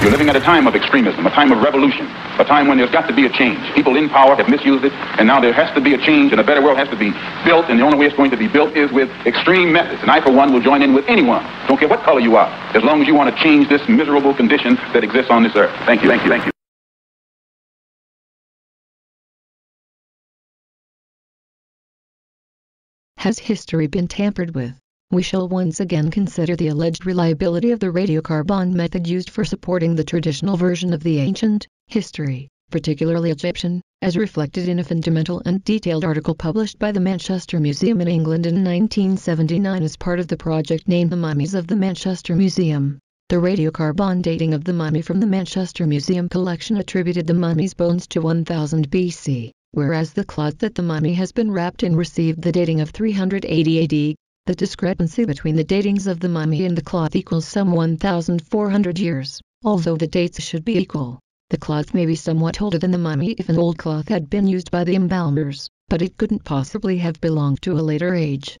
You're living at a time of extremism, a time of revolution, a time when there's got to be a change. People in power have misused it, and now there has to be a change, and a better world has to be built, and the only way it's going to be built is with extreme methods. And I, for one, will join in with anyone, don't care what color you are, as long as you want to change this miserable condition that exists on this earth. Thank you, thank you, thank you. Has history been tampered with? We shall once again consider the alleged reliability of the radiocarbon method used for supporting the traditional version of the ancient history, particularly Egyptian, as reflected in a fundamental and detailed article published by the Manchester Museum in England in 1979 as part of the project named The Mummies of the Manchester Museum. The radiocarbon dating of the mummy from the Manchester Museum collection attributed the mummy's bones to 1000 BC. Whereas the cloth that the mummy has been wrapped in received the dating of 380 AD, the discrepancy between the datings of the mummy and the cloth equals some 1,400 years, although the dates should be equal. The cloth may be somewhat older than the mummy if an old cloth had been used by the embalmers, but it couldn't possibly have belonged to a later age.